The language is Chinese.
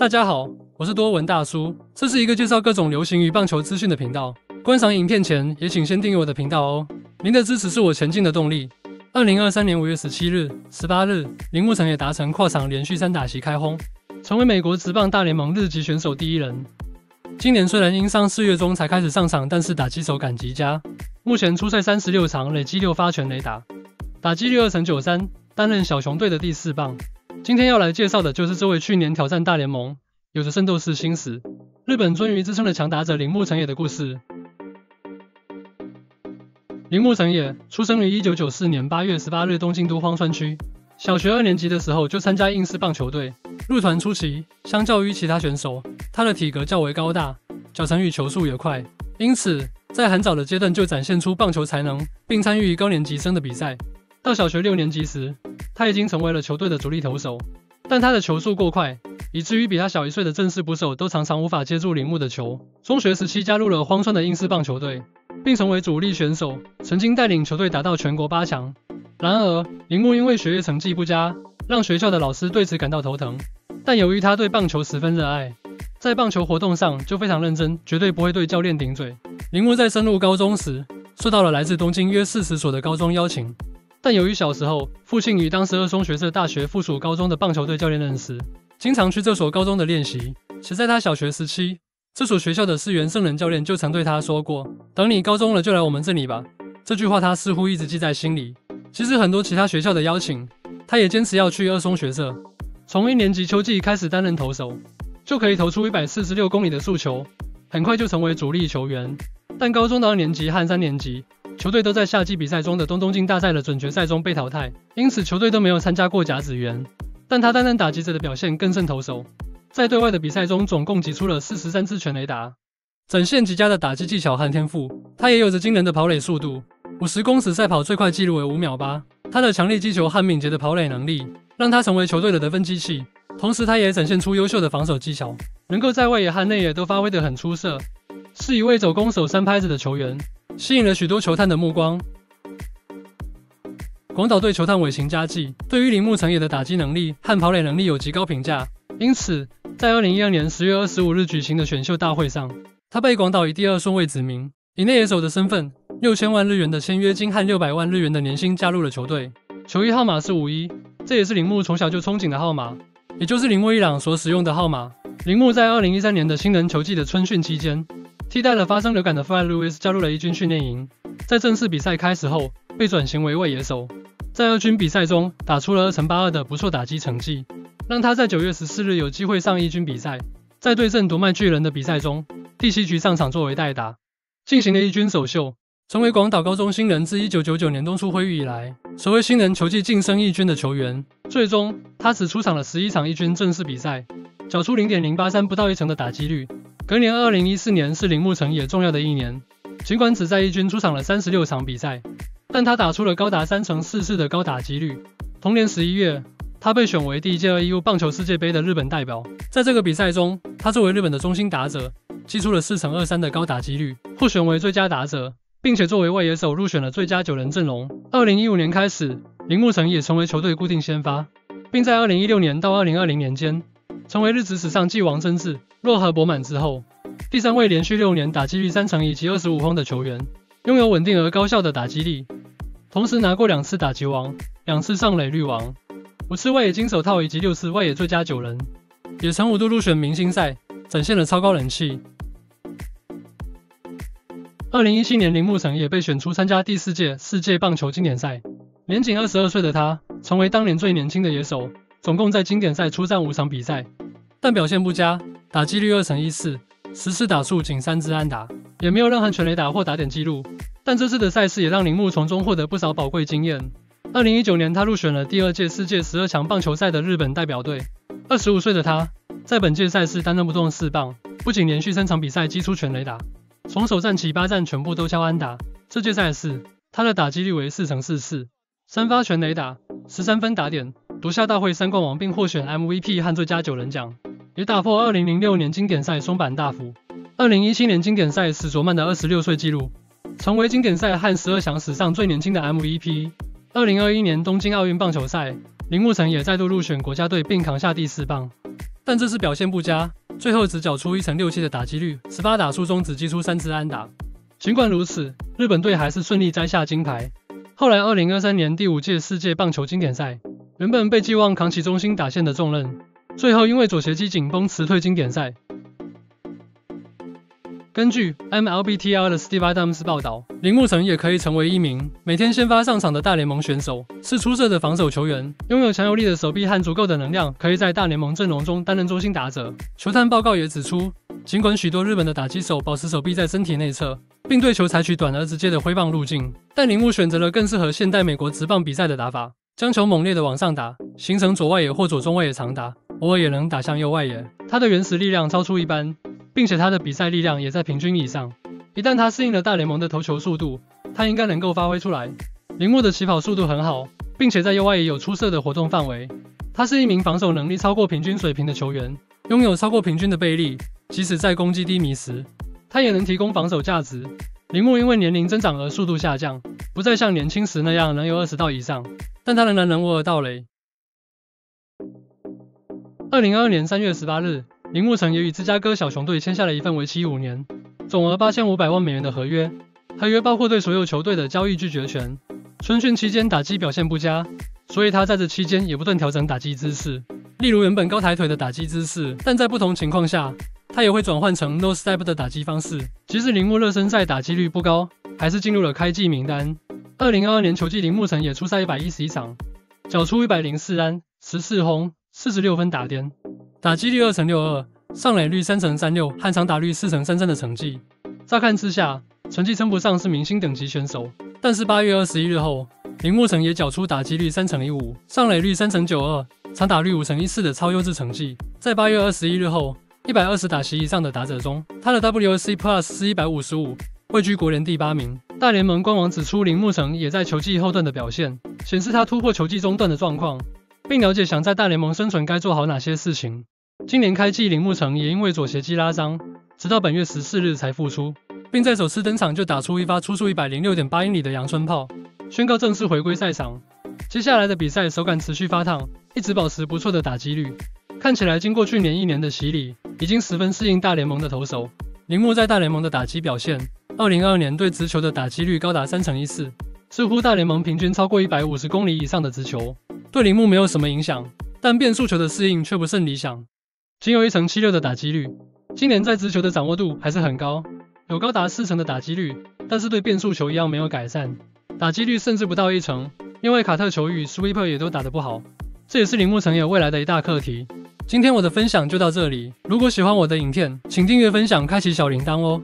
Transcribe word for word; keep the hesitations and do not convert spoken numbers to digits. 大家好，我是多文大叔，这是一个介绍各种流行于棒球资讯的频道。观赏影片前，也请先订阅我的频道哦。您的支持是我前进的动力。二零二三年五月十七日、十八日，铃木诚也达成跨场连续三打席开轰，成为美国职棒大联盟日籍选手第一人。今年虽然因伤四月中才开始上场，但是打击手感极佳，目前出赛三十六场，累积六发全垒打，打击率二成九三，担任小熊队的第四棒。今天要来介绍的就是这位去年挑战大联盟，有着圣斗士星矢、日本鳟鱼之称的强打者铃木诚也的故事。铃木诚也出生于一九九四年八月十八日东京都荒川区，小学二年级的时候就参加硬式棒球队。入团初期，相较于其他选手，他的体格较为高大，脚程与球速也快，因此在很早的阶段就展现出棒球才能，并参与高年级生的比赛。到小学六年级时，他已经成为了球队的主力投手，但他的球速过快，以至于比他小一岁的正式捕手都常常无法接住铃木的球。中学时期加入了荒川的硬式棒球队，并成为主力选手，曾经带领球队打到全国八强。然而，铃木因为学业成绩不佳，让学校的老师对此感到头疼。但由于他对棒球十分热爱，在棒球活动上就非常认真，绝对不会对教练顶嘴。铃木在升入高中时，受到了来自东京约四十所的高中邀请，但由于小时候父亲与当时二松学社大学附属高中的棒球队教练认识，经常去这所高中的练习。且在他小学时期，这所学校的寺原胜人教练就曾对他说过：“等你高中了就来我们这里吧。”这句话他似乎一直记在心里。其实很多其他学校的邀请，他也坚持要去二松学社。从一年级秋季开始担任投手，就可以投出一百四十六公里的速球，很快就成为主力球员。但高中的二年级和三年级，球队都在夏季比赛中的东东京大赛的准决赛中被淘汰，因此球队都没有参加过甲子园。但他担任打击者的表现更胜投手，在对外的比赛中总共击出了四十三支全垒打，展现极佳的打击技巧和天赋。他也有着惊人的跑垒速度，五十公尺赛跑最快纪录为五秒八。他的强力击球和敏捷的跑垒能力，让他成为球队的得分机器。同时，他也展现出优秀的防守技巧，能够在外野和内野都发挥得很出色，是一位走攻守三拍子的球员，吸引了许多球探的目光。广岛队球探尾形佳纪对于铃木诚也的打击能力和跑垒能力有极高评价，因此在二零一二年十月二十五日举行的选秀大会上，他被广岛以第二顺位指名，以内野手的身份，六千万日元的签约金和六百万日元的年薪加入了球队。球衣号码是五一，这也是铃木从小就憧憬的号码，也就是铃木一朗所使用的号码。铃木在二零一三年的新人球季的春训期间，替代了发生流感的 Fred Louis 加入了一军训练营，在正式比赛开始后被转型为外野手，在二军比赛中打出了二成八二的不错打击成绩，让他在九月十四日有机会上一军比赛。在对阵读卖巨人的比赛中，第七局上场作为代打，进行了一军首秀，成为广岛高中新人自一九九九年东出辉裕以来，首位新人球季晋升一军的球员。最终，他只出场了十一场一军正式比赛，缴出 零点零八三 不到一成的打击率。隔年二零一四年是铃木诚也重要的一年，尽管只在一军出场了三十六场比赛，但他打出了高达 三成四四 的高打击率。同年十一月，他被选为第一届 二一五 棒球世界杯的日本代表，在这个比赛中，他作为日本的中心打者，击出了 四成二三 的高打击率，获选为最佳打者，并且作为外野手入选了最佳九人阵容。二零一五年开始，铃木诚也成为球队固定先发，并在二零一六年到二零二零年间，成为日职史上继王贞治、若河博满之后，第三位连续六年打击率三成以及二十五轰的球员，拥有稳定而高效的打击力，同时拿过两次打击王、两次上垒率王、五次外野金手套以及六次外野最佳九人，也曾五度入选明星赛，展现了超高人气。二零一七年，铃木诚也被选出参加第四届世界棒球经典赛。年仅二十二岁的他，成为当年最年轻的野手，总共在经典赛出战五场比赛，但表现不佳，打击率二成一四，十次打数仅三支安打，也没有任何全垒打或打点记录。但这次的赛事也让铃木从中获得不少宝贵经验。二零一九年，他入选了第二届世界十二强棒球赛的日本代表队。二十五岁的他，在本届赛事担任不动四棒，不仅连续三场比赛击出全垒打，从首战起八战全部都敲安打。这届赛事，他的打击率为 四成四四， 三发全垒打，十三分打点，夺下大会三冠王，并获选 M V P 和最佳九人奖，也打破二零零六年经典赛松坂大辅、二零一七年经典赛史卓曼的二十六岁纪录，成为经典赛和十二强史上最年轻的 M V P。二零二一年东京奥运棒球赛，铃木诚也再度入选国家队并扛下第四棒。但这次表现不佳，最后只缴出一成六七的打击率，十八打数中只击出三次安打。尽管如此，日本队还是顺利摘下金牌。后来二零二三年第五届世界棒球经典赛，原本被寄望扛起中心打线的重任，最后因为左斜肌紧绷辞退经典赛。根据 M L B T R 的 Steve Adams 报道，铃木诚也可以成为一名每天先发上场的大联盟选手，是出色的防守球员，拥有强有力的手臂和足够的能量，可以在大联盟阵容中担任中心打者。球探报告也指出，尽管许多日本的打击手保持手臂在身体内侧，并对球采取短而直接的挥棒路径，但铃木选择了更适合现代美国职棒比赛的打法，将球猛烈的往上打，形成左外野或左中外野长打，偶尔也能打向右外野。他的原始力量超出一般，并且他的比赛力量也在平均以上。一旦他适应了大联盟的投球速度，他应该能够发挥出来。铃木的起跑速度很好，并且在右外野有出色的活动范围。他是一名防守能力超过平均水平的球员，拥有超过平均的臂力，即使在攻击低迷时，他也能提供防守价值。铃木因为年龄增长而速度下降，不再像年轻时那样能有二十盗以上，但他仍然能偶尔盗垒。二零二二年三月十八日，铃木诚也与芝加哥小熊队签下了一份为期五年、总额八千五百万美元的合约，合约包括对所有球队的交易拒绝权。春训期间打击表现不佳，所以他在这期间也不断调整打击姿势，例如原本高抬腿的打击姿势，但在不同情况下，他也会转换成 no step 的打击方式。即使铃木热身赛打击率不高，还是进入了开季名单。二零二二年球季，铃木诚也出赛一百一十一场，缴出一百零四安、十四轰、四十六分打点，打击率二成六二，上垒率三成三六和长打率四成三三的成绩。乍看之下，成绩称不上是明星等级选手，但是八月二十一日后，铃木诚也缴出打击率三成一五，上垒率三成九二，长打率五成一四的超优质成绩。在八月二十一日后一百二十打席以上的打者中，他的 W R C Plus 是一百五十五，位居国联第八名。大联盟官网指出，铃木诚也在球季后段的表现，显示他突破球季中段的状况，并了解想在大联盟生存该做好哪些事情。今年开季，铃木诚也因为左斜肌拉伤，直到本月十四日才复出，并在首次登场就打出一发出速 一百零六点八英里的阳春炮，宣告正式回归赛场。接下来的比赛手感持续发烫，一直保持不错的打击率，看起来经过去年一年的洗礼，已经十分适应大联盟的投手。铃木在大联盟的打击表现，二零二二年对直球的打击率高达 三成一四，似乎大联盟平均超过一百五十公里以上的直球。对铃木没有什么影响，但变速球的适应却不甚理想，仅有一成七六的打击率。今年在直球的掌握度还是很高，有高达四成的打击率，但是对变速球一样没有改善，打击率甚至不到一成。另外，卡特球与 sweeper 也都打得不好，这也是铃木诚也未来的一大课题。今天我的分享就到这里，如果喜欢我的影片，请订阅、分享、开启小铃铛哦。